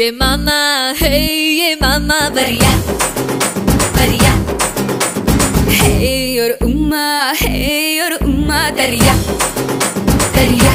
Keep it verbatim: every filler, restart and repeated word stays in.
yeah mama, hey yeah mama, bariya, bariya. Hey your umma, hey your umma, dariya, dariya.